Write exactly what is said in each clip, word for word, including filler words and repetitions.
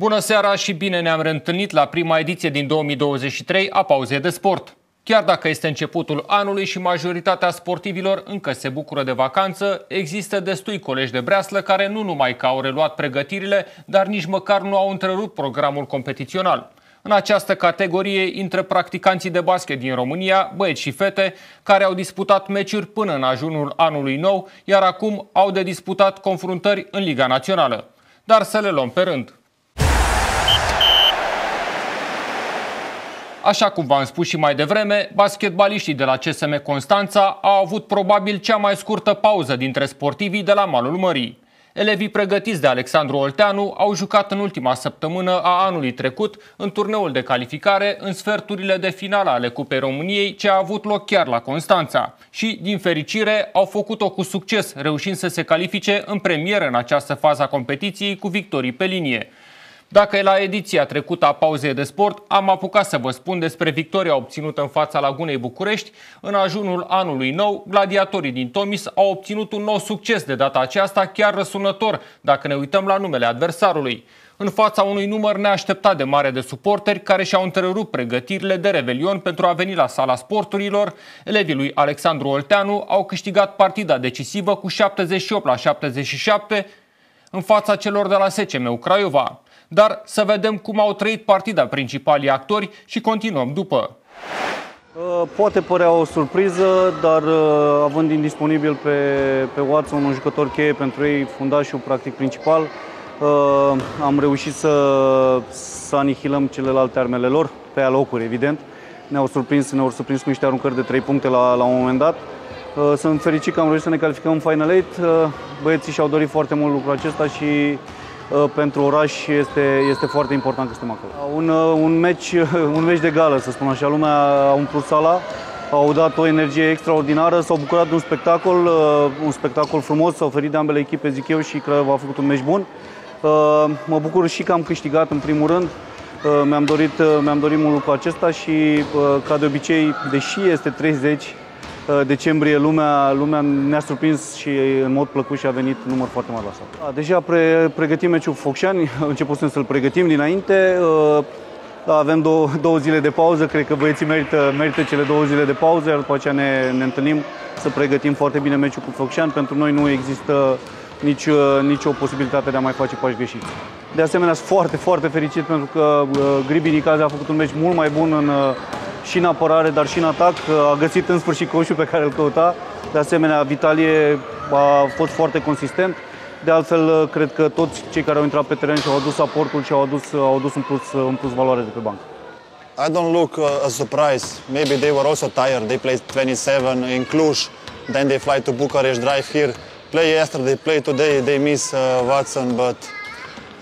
Bună seara și bine ne-am reîntâlnit la prima ediție din două mii douăzeci și trei a pauzei de sport. Chiar dacă este începutul anului și majoritatea sportivilor încă se bucură de vacanță, există destui colegi de breaslă care nu numai că au reluat pregătirile, dar nici măcar nu au întrerupt programul competițional. În această categorie intră practicanții de basket din România, băieți și fete, care au disputat meciuri până în ajunul anului nou, iar acum au de disputat confruntări în Liga Națională. Dar să le luăm pe rând. Așa cum v-am spus și mai devreme, basketbaliștii de la C S M Constanța au avut probabil cea mai scurtă pauză dintre sportivii de la malul mării. Elevii pregătiți de Alexandru Olteanu au jucat în ultima săptămână a anului trecut în turneul de calificare în sferturile de finală ale Cupei României, ce a avut loc chiar la Constanța. Și, din fericire, au făcut-o cu succes, reușind să se califice în premieră în această fază a competiției cu victorii pe linie. Dacă la ediția trecută a pauzei de sport am apucat să vă spun despre victoria obținută în fața Lagunei București, în ajunul anului nou, gladiatorii din Tomis au obținut un nou succes, de data aceasta chiar răsunător, dacă ne uităm la numele adversarului. În fața unui număr neașteptat de mare de suporteri care și-au întrerupt pregătirile de revelion pentru a veni la sala sporturilor, elevii lui Alexandru Olteanu au câștigat partida decisivă cu șaptezeci și opt la șaptezeci și șapte în fața celor de la S C M U Craiova. Dar să vedem cum au trăit partida principalii actori și continuăm după. Poate părea o surpriză, dar având indisponibil pe, pe Watson un jucător cheie pentru ei, fundașul practic principal, am reușit să, să anihilăm celelalte armele lor, pe alocuri evident. Ne-au surprins, ne-au surprins cu niște aruncări de trei puncte la, la un moment dat. Sunt fericit că am reușit să ne calificăm în Final Eight. Băieții și-au dorit foarte mult lucrul acesta și pentru oraș este, este foarte important că suntem acolo. Un, un, meci, un meci de gală, să spun așa. Lumea a umplut sala, au dat o energie extraordinară, s-au bucurat de un spectacol, un spectacol frumos, s-a oferit de ambele echipe, zic eu, și Craiova a făcut un meci bun. Mă bucur și că am câștigat în primul rând. Mi-am dorit, mi-am dorit mult lucrul acesta și, ca de obicei, deși este treizeci decembrie, lumea, lumea ne-a surprins și în mod plăcut și a venit număr foarte mare la sală. Deja pre pregătim meciul Focșani, începusem să-l pregătim dinainte. Avem două, două zile de pauză, cred că băieții merită, merită cele două zile de pauză, iar după aceea ne, ne întâlnim să pregătim foarte bine meciul cu Focșani. Pentru noi nu există nici, nici o posibilitate de a mai face pași greșiți. De asemenea, sunt foarte, foarte fericit pentru că Gribini Cază a făcut un meci mult mai bun în și în apărare, dar și în atac. A găsit în sfârșit coșul pe care îl căuta. De asemenea, Vitalie a fost foarte consistent. De altfel, cred că toți cei care au intrat pe teren și-au adus aportul și-au adus, au adus în, plus, în plus valoare de pe bancă. I don't look a surprise. Maybe they were also tired. They played twenty-seven in Cluj, then they fly to Bucharest, drive here. Play yesterday, play today, they miss uh, Watson, but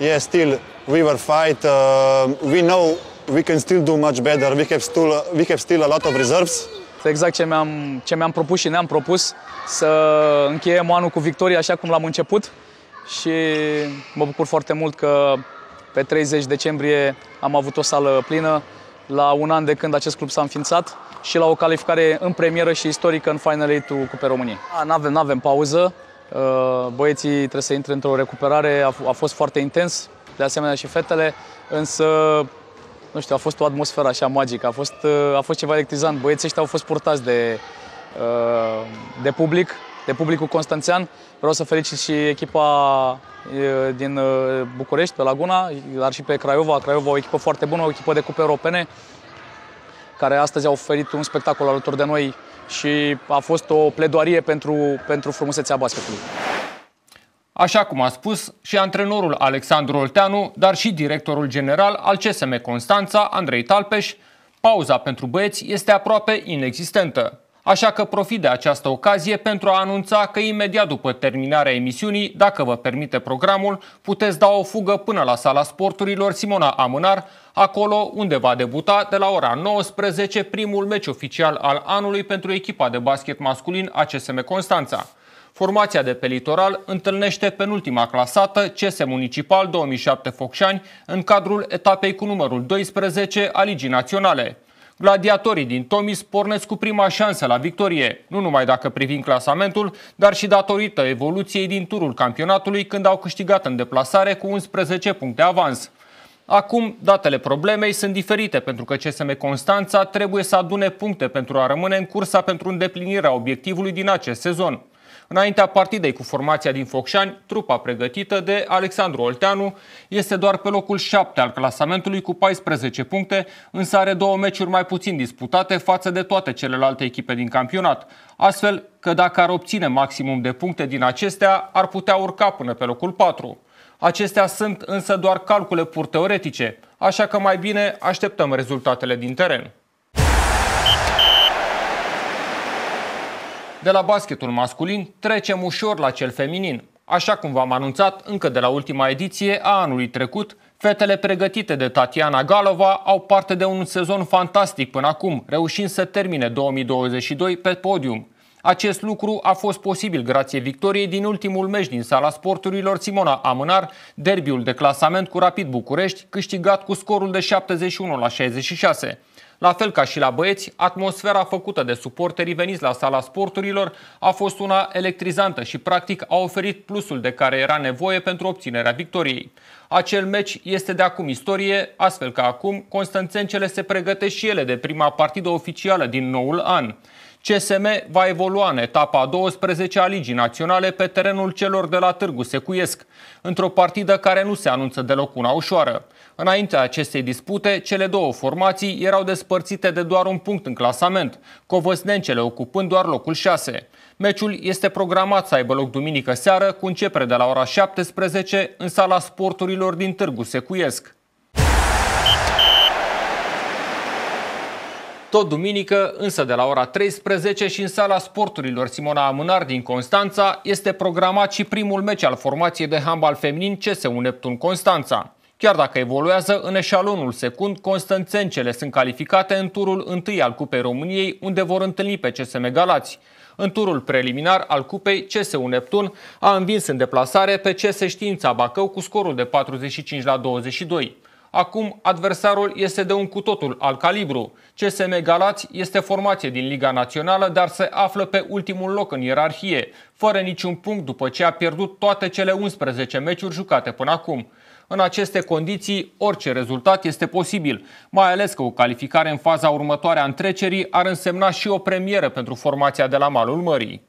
yeah, still, we were fight. Uh, we know we can still do much better. We have still, we have still a lot of reserves. Exact ce mi-am ce mi-am propus și ne-am propus, să încheiem anul cu victorie așa cum l-am început și mă bucur foarte mult că pe treizeci decembrie am avut o sală plină la un an de când acest club s-a înființat și la o calificare în premieră și istorică în Final Eight-ul Cupei României. N-avem, n-avem pauză. Băieții trebuie să intre într-o recuperare, a, a fost foarte intens, de asemenea și fetele, însă, nu știu, a fost o atmosferă așa magică, a fost, a fost ceva electrizant. Băieții ăștia au fost purtați de, de public, de publicul constanțean. Vreau să felicit și echipa din București, pe Laguna, dar și pe Craiova. Craiova, o echipă foarte bună, o echipă de cupe europene, care astăzi a oferit un spectacol alături de noi și a fost o pledoarie pentru, pentru frumusețea basketului. Așa cum a spus și antrenorul Alexandru Olteanu, dar și directorul general al C S M Constanța, Andrei Talpeș, pauza pentru băieți este aproape inexistentă. Așa că profit de această ocazie pentru a anunța că imediat după terminarea emisiunii, dacă vă permite programul, puteți da o fugă până la sala sporturilor Simona Amânar, acolo unde va debuta de la ora nouăsprezece primul meci oficial al anului pentru echipa de basket masculin a C S M Constanța. Formația de pe litoral întâlnește penultima clasată C S Municipal două mii șapte Focșani în cadrul etapei cu numărul doisprezece a Ligii Naționale. Gladiatorii din Tomis pornesc cu prima șansă la victorie, nu numai dacă privim clasamentul, dar și datorită evoluției din turul campionatului, când au câștigat în deplasare cu unsprezece puncte avans. Acum, datele problemei sunt diferite, pentru că C S M Constanța trebuie să adune puncte pentru a rămâne în cursa pentru îndeplinirea obiectivului din acest sezon. Înaintea partidei cu formația din Focșani, trupa pregătită de Alexandru Olteanu este doar pe locul șapte al clasamentului cu paisprezece puncte, însă are două meciuri mai puțin disputate față de toate celelalte echipe din campionat. Astfel că dacă ar obține maximum de puncte din acestea, ar putea urca până pe locul patru. Acestea sunt însă doar calcule pur teoretice, așa că mai bine așteptăm rezultatele din teren. De la basketul masculin trecem ușor la cel feminin. Așa cum v-am anunțat încă de la ultima ediție a anului trecut, fetele pregătite de Tatiana Galova au parte de un sezon fantastic până acum, reușind să termine două mii douăzeci și doi pe podium. Acest lucru a fost posibil grație victoriei din ultimul meci din sala sporturilor Simona Amânar, derbiul de clasament cu Rapid București, câștigat cu scorul de șaptezeci și unu la șaizeci și șase. La fel ca și la băieți, atmosfera făcută de suporterii veniți la sala sporturilor a fost una electrizantă și practic a oferit plusul de care era nevoie pentru obținerea victoriei. Acel meci este de acum istorie, astfel că acum constanțencele se pregătesc și ele de prima partidă oficială din noul an. C S M va evolua în etapa a douăsprezecea a Ligii Naționale pe terenul celor de la Târgu Secuiesc, într-o partidă care nu se anunță deloc una ușoară. Înaintea acestei dispute, cele două formații erau despărțite de doar un punct în clasament, covăsnencele ocupând doar locul șase. Meciul este programat să aibă loc duminică seară, cu începere de la ora șaptesprezece în sala sporturilor din Târgu Secuiesc. Tot duminică, însă de la ora treisprezece și în sala sporturilor Simona Amânar din Constanța, este programat și primul meci al formației de handbal feminin C S U Neptun Constanța. Chiar dacă evoluează în eșalonul secund, constanțencele sunt calificate în turul întâi al Cupei României, unde vor întâlni pe C S M Galați. În turul preliminar al Cupei, C S U Neptun a învins în deplasare pe C S Știința Bacău cu scorul de patruzeci și cinci la douăzeci și doi. Acum, adversarul este de un cu totul alt calibru. C S M Galați este formație din Liga Națională, dar se află pe ultimul loc în ierarhie, fără niciun punct după ce a pierdut toate cele unsprezece meciuri jucate până acum. În aceste condiții, orice rezultat este posibil, mai ales că o calificare în faza următoare a întrecerii ar însemna și o premieră pentru formația de la Malul Mării.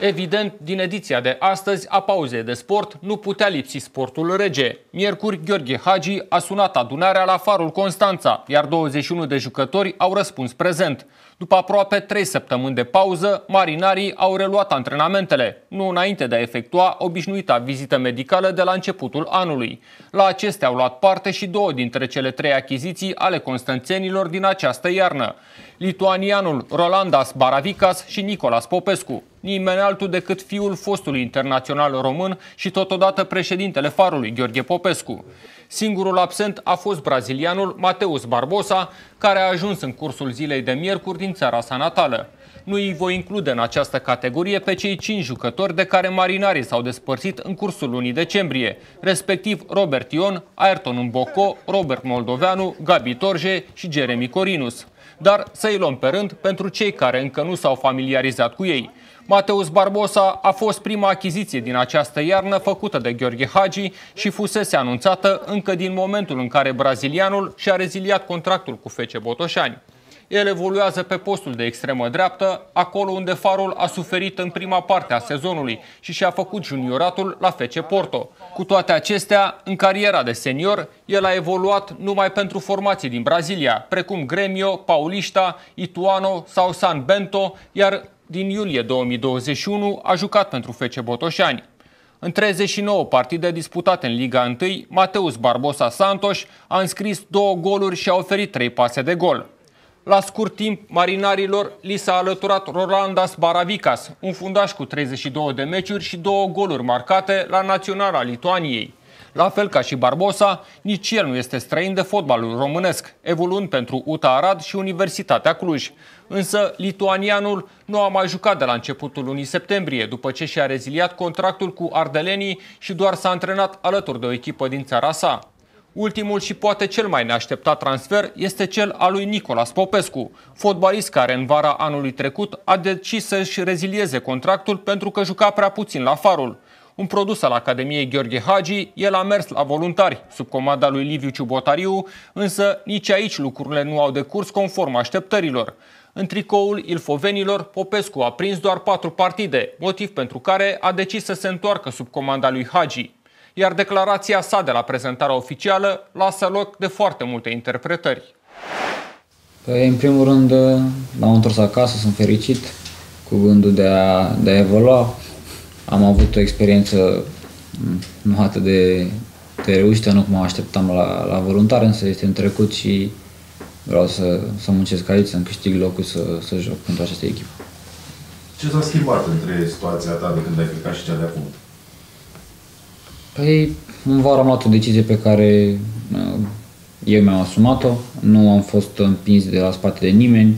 Evident, din ediția de astăzi a pauzei de sport nu putea lipsi sportul rege. Miercuri, Gheorghe Hagi a sunat adunarea la Farul Constanța, iar douăzeci și unu de jucători au răspuns prezent. După aproape trei săptămâni de pauză, marinarii au reluat antrenamentele, nu înainte de a efectua obișnuita vizită medicală de la începutul anului. La acestea au luat parte și două dintre cele trei achiziții ale constanțenilor din această iarnă: lituanianul Rolandas Baravicas și Nicolas Popescu, nimeni altul decât fiul fostului internațional român și totodată președintele Farului, Gheorghe Popescu. Singurul absent a fost brazilianul Mateus Barbosa, care a ajuns în cursul zilei de miercuri din țara sa natală. Nu îi voi include în această categorie pe cei cinci jucători de care marinarii s-au despărțit în cursul lunii decembrie, respectiv Robert Ion, Ayrton Mbocco, Robert Moldoveanu, Gabi Torje și Jeremy Corinus. Dar să-i luăm pe rând pentru cei care încă nu s-au familiarizat cu ei. Mateus Barbosa a fost prima achiziție din această iarnă făcută de Gheorghe Hagi și fusese anunțată încă din momentul în care brazilianul și-a reziliat contractul cu F C Botoșani. El evoluează pe postul de extremă dreaptă, acolo unde Farul a suferit în prima parte a sezonului și și-a făcut junioratul la F C Porto. Cu toate acestea, în cariera de senior, el a evoluat numai pentru formații din Brazilia, precum Grêmio, Paulista, Ituano sau San Bento, iar din iulie două mii douăzeci și unu a jucat pentru F C Botoșani. În treizeci și nouă partide disputate în Liga unu, Mateus Barbosa Santos a înscris două goluri și a oferit trei pase de gol. La scurt timp, marinarilor li s-a alăturat Rolandas Baravicas, un fundaș cu treizeci și două de meciuri și două goluri marcate la Naționala Lituaniei. La fel ca și Barbosa, nici el nu este străin de fotbalul românesc, evoluând pentru U T A Arad și Universitatea Cluj. Însă, lituanianul nu a mai jucat de la începutul lunii septembrie, după ce și-a reziliat contractul cu ardelenii și doar s-a antrenat alături de o echipă din țara sa. Ultimul și poate cel mai neașteptat transfer este cel al lui Nicolas Popescu, fotbalist care în vara anului trecut a decis să-și rezilieze contractul pentru că juca prea puțin la Farul. Un produs al Academiei Gheorghe Hagi, el a mers la voluntari, sub comanda lui Liviu Ciubotariu, însă nici aici lucrurile nu au decurs conform așteptărilor. În tricoul ilfovenilor, Popescu a prins doar patru partide, motiv pentru care a decis să se întoarcă sub comanda lui Hagi. Iar declarația sa de la prezentarea oficială lasă loc de foarte multe interpretări. Păi, în primul rând, m-am întors acasă, sunt fericit cu gândul de a, de a evolua. Am avut o experiență nu atât de, de reușită, nu cum mă așteptam la, la voluntari, însă este în trecut și vreau să, să muncesc aici, să-mi câștig locul, să, să joc pentru această echipă. Ce s-a schimbat între situația ta de când ai plecat și cea de acum? Păi, în vară am luat o decizie pe care eu mi-am asumat-o, nu am fost împins de la spate de nimeni,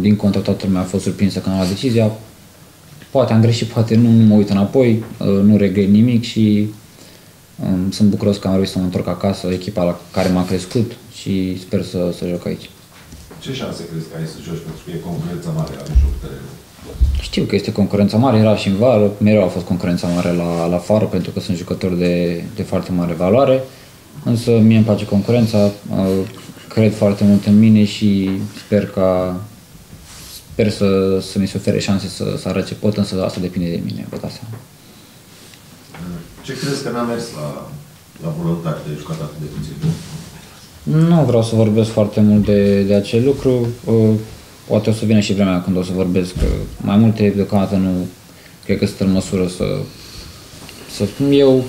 din contra toată lumea a fost surprinsă când am luat decizia. Poate am greșit, poate nu, nu mă uit înapoi, nu regret nimic și um, sunt bucuros că am reușit să mă întorc acasă, echipa la care m-a crescut și sper să, să joc aici. Ce șanse crezi că ai să joci? Pentru că e concurența mare la mijlocul terenului. Știu că este concurența mare, era și în vară, mereu a fost concurența mare la, la Fară, pentru că sunt jucători de, de foarte mare valoare, însă mie îmi place concurența, cred foarte mult în mine și sper că Sper să, să mi se ofere șanse să, să arăt ce pot, însă asta depinde de mine, vă dați seama. Ce crezi că n-a mers la, la voluntari de jucat atât de puțin? Nu vreau să vorbesc foarte mult de, de acel lucru. Poate o să vină și vremea când o să vorbesc. Mai multe deocamdată nu cred că sunt în măsură să, să... Eu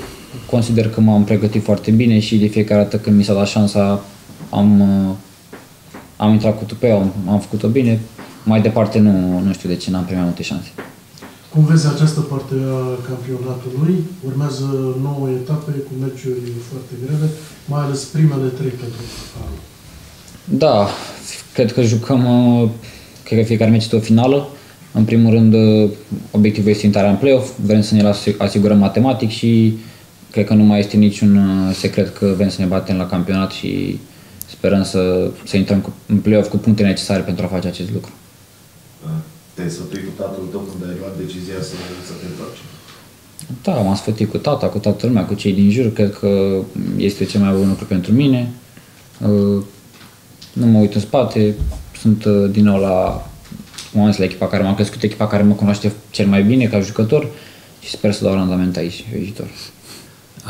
consider că m-am pregătit foarte bine și de fiecare dată când mi s-a dat șansa am, am intrat cu tupeu, am, am făcut-o bine. Mai departe nu, nu știu de ce n-am primit multe șanse. Cum vezi această parte a campionatului? Urmează nouă etape cu meciuri foarte grele, mai ales primele trei pentru finală. Da, cred că jucăm, cred că fiecare meci este o finală. În primul rând, obiectivul este intrarea în play-off, vrem să ne asigurăm matematic și cred că nu mai este niciun secret că vrem să ne batem la campionat și sperăm să, să intrăm în play-off cu puncte necesare pentru a face acest lucru. Te-ai sfătuit cu tatăl tău când ai luat decizia să, să te întorci? Da, m-am sfătuit cu tata, cu toată lumea, cu cei din jur. Cred că este cel mai bun lucru pentru mine. Nu mă uit în spate. Sunt din nou la, la echipa care m-a crescut, echipa care mă cunoaște cel mai bine ca jucător și sper să dau randament aici, pe viitor.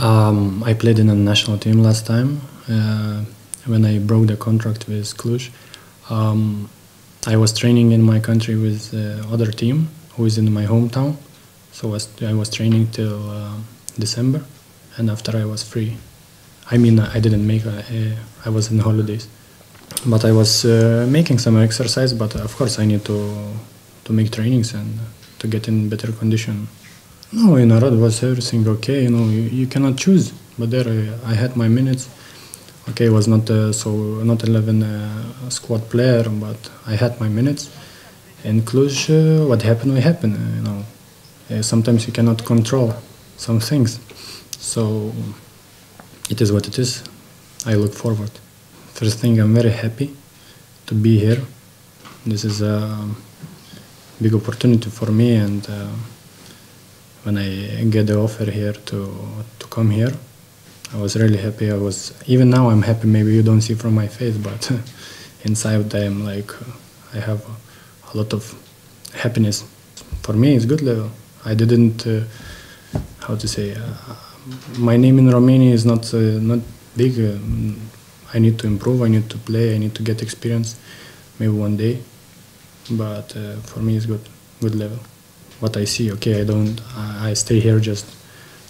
Um, I played in a national team last time uh, when I broke the contract with Cluj. Um, I was training in my country with the other team who is in my hometown, so was, I was training till uh, December, and after I was free. I mean, I didn't make, a, a, I was in holidays, but I was uh, making some exercise, but of course I need to to make trainings and to get in better condition. No, in Arad was everything okay, you know, you, you cannot choose, but there I, I had my minutes. Okay, I was not uh, so not eleven uh, squad player, but I had my minutes. In Cluj, uh, what happened, what happened. Uh, you know, uh, sometimes you cannot control some things, so it is what it is. I look forward. First thing, I'm very happy to be here. This is a big opportunity for me, and uh, when I get the offer here to to come here. I was really happy. I was even now I'm happy. Maybe you don't see from my face, but inside I'm like I have a lot of happiness. For me, it's good level. I didn't uh, how to say uh, my name in Romania is not uh, not big. Uh, I need to improve. I need to play. I need to get experience. Maybe one day, but uh, for me, it's good good level. What I see, okay, I don't. I stay here just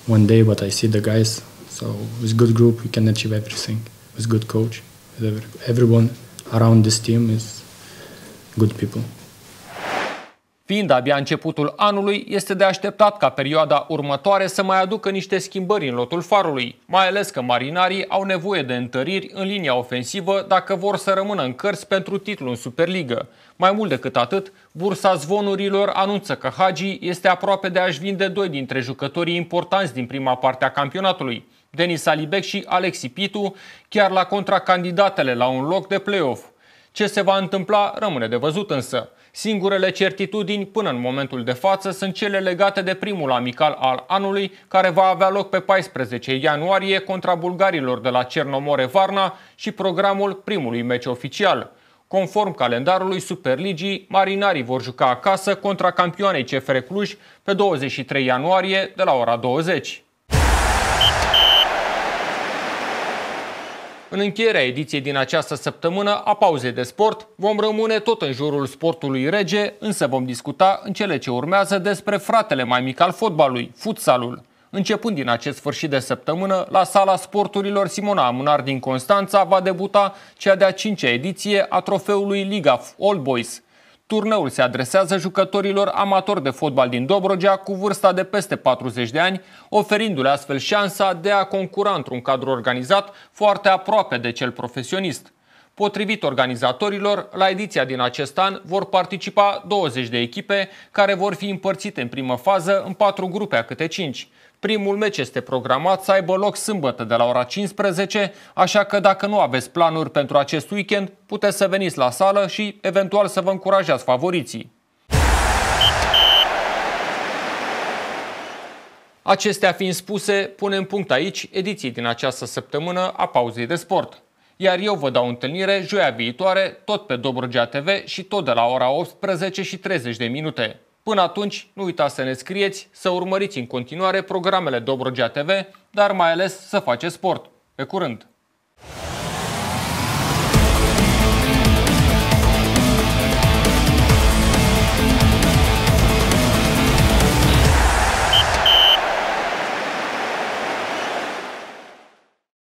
one day, but I see the guys. So with good group we can achieve everything. With good coach, with every, everyone around this team is good people. Fiind abia începutul anului, este de așteptat ca perioada următoare să mai aducă niște schimbări în lotul Farului, mai ales că marinarii au nevoie de întăriri în linia ofensivă dacă vor să rămână în cărți pentru titlul în Superligă. Mai mult decât atât, bursa zvonurilor anunță că Hagi este aproape de a-și vinde doi dintre jucătorii importanți din prima parte a campionatului, Denis Alibec și Alexi Pitu, chiar la contracandidatele la un loc de play-off. Ce se va întâmpla rămâne de văzut însă. Singurele certitudini până în momentul de față sunt cele legate de primul amical al anului, care va avea loc pe paisprezece ianuarie contra bulgarilor de la Cernomore-Varna și programul primului meci oficial. Conform calendarului Superligii, marinarii vor juca acasă contra campioanei C F R Cluj pe douăzeci și trei ianuarie de la ora douăzeci. În încheierea ediției din această săptămână a pauzei de sport, vom rămâne tot în jurul sportului rege, însă vom discuta în cele ce urmează despre fratele mai mic al fotbalului, futsalul. Începând din acest sfârșit de săptămână, la Sala Sporturilor Simona Amânar din Constanța va debuta cea de-a cincea ediție a trofeului Liga All Boys. Turneul se adresează jucătorilor amatori de fotbal din Dobrogea cu vârsta de peste patruzeci de ani, oferindu-le astfel șansa de a concura într-un cadru organizat foarte aproape de cel profesionist. Potrivit organizatorilor, la ediția din acest an vor participa douăzeci de echipe care vor fi împărțite în primă fază în patru grupe a câte cinci. Primul meci este programat să aibă loc sâmbătă de la ora cincisprezece, așa că dacă nu aveți planuri pentru acest weekend, puteți să veniți la sală și eventual să vă încurajați favoriții. Acestea fiind spuse, punem punct aici ediții din această săptămână a pauzei de sport. Iar eu vă dau întâlnire joia viitoare, tot pe Dobrogea T V și tot de la ora optsprezece și treizeci de minute. Până atunci, nu uitați să ne scrieți, să urmăriți în continuare programele Dobrogea T V, dar mai ales să faceți sport. Pe curând!